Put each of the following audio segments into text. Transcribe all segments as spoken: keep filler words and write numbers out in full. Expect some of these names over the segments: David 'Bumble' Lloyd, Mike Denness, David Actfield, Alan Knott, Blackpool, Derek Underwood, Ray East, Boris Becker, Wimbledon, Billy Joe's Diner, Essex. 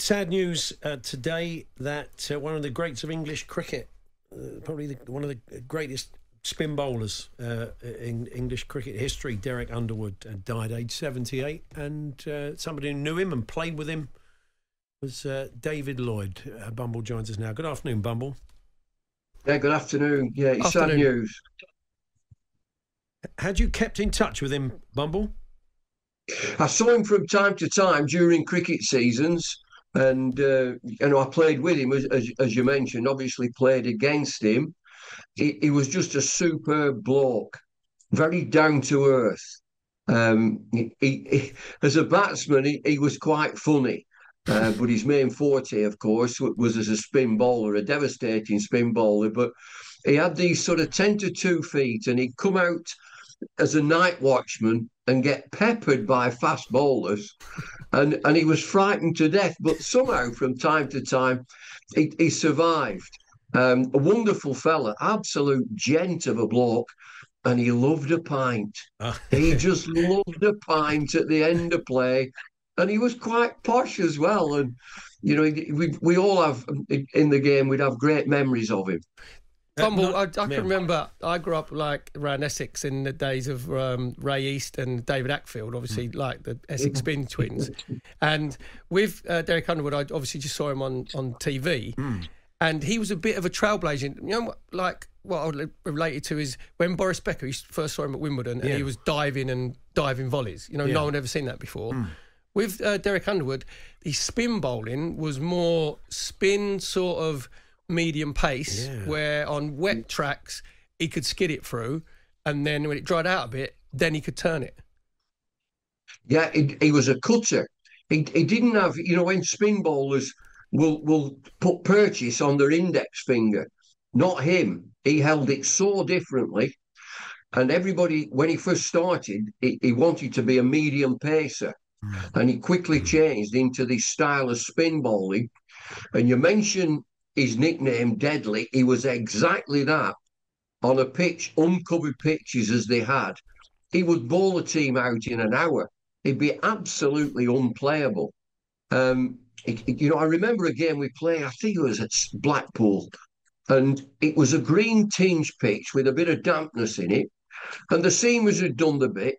sad news uh, today that uh, one of the greats of English cricket, uh, probably the, one of the greatest spin bowlers uh, in English cricket history, Derek Underwood, uh, died aged seventy-eight, and uh, somebody who knew him and played with him was uh, David Lloyd. Uh, Bumble joins us now. Good afternoon, Bumble. Yeah, good afternoon. Yeah, it's sad news. Had you kept in touch with him, Bumble? I saw him from time to time during cricket seasons, and uh, you know, I played with him, as, as, as you mentioned, obviously played against him. He, he was just a superb bloke, very down to earth. Um, he, he, as a batsman, he, he was quite funny, uh, but his main forte, of course, was as a spin bowler, a devastating spin bowler. But he had these sort of ten to two feet, and he'd come out as a night watchman and get peppered by fast bowlers, and and he was frightened to death, but somehow from time to time he, he survived. Um, a wonderful fella, absolute gent of a bloke, and he loved a pint. Oh. He just loved a pint at the end of play, and he was quite posh as well. And you know, we we all have in the game, we'd have great memories of him. Bumble, I, I can remember I grew up like around Essex in the days of um, Ray East and David Actfield, obviously, like the Essex Spin Twins. And with uh, Derek Underwood, I obviously just saw him on, on T V. Mm. And he was a bit of a trailblazer. You know, like what I would relate it to is when Boris Becker, you first saw him at Wimbledon, and yeah. he was diving and diving volleys. You know, yeah. no one had ever seen that before. Mm. With uh, Derek Underwood, the spin bowling was more spin sort of medium pace, yeah. where on wet tracks he could skid it through, and then when it dried out a bit, then he could turn it. Yeah, he, he was a cutter. He, he didn't have, you know, when spin bowlers will will put purchase on their index finger, not him. He held it so differently, and everybody, when he first started, he, he wanted to be a medium pacer, and he quickly changed into this style of spin bowling. And you mentioned his nickname, Deadly. He was exactly that. On a pitch, uncovered pitches as they had, he would bowl a team out in an hour. He'd be absolutely unplayable. Um, it, it, you know, I remember a game we played, I think it was at Blackpool, and it was a green tinge pitch with a bit of dampness in it, and the seamers had done the bit,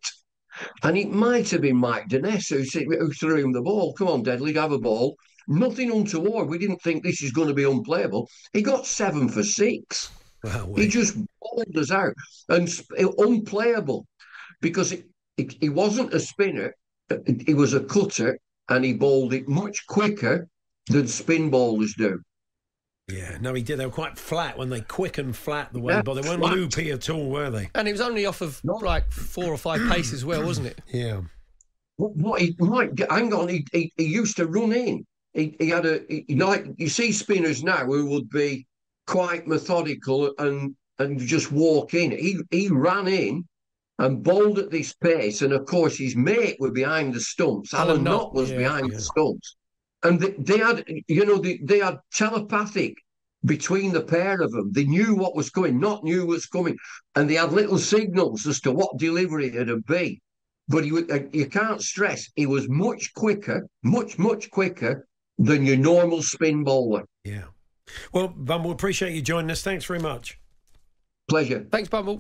and it might have been Mike Denness who, who threw him the ball. Come on, Deadly, have a ball. Nothing untoward. We didn't think this is going to be unplayable. He got seven for six. Wow, he just bowled us out. And unplayable, because it, it, he wasn't a spinner. He was a cutter, and he bowled it much quicker than spin bowlers do. Yeah, no, he did. They were quite flat when they quick and flat the way, yeah, but they weren't flat. Loopy at all, were they? And it was only off of Not like four or five paces as well, wasn't it? Yeah. What, what he might, hang on, he, he, he used to run in. He, he had a, he, like you see spinners now who would be quite methodical and and just walk in. He he ran in and bowled at this pace, and of course his mate were behind the stumps. Alan Knott was yeah, behind yeah. the stumps, and they, they had, you know, they, they had telepathic between the pair of them. They knew what was coming, Knott knew what's coming, and they had little signals as to what delivery it would be. But he, you can't stress, he was much quicker, much much quicker than your normal spin bowler. Yeah. Well, Bumble, appreciate you joining us. Thanks very much. Pleasure. Thanks, Bumble.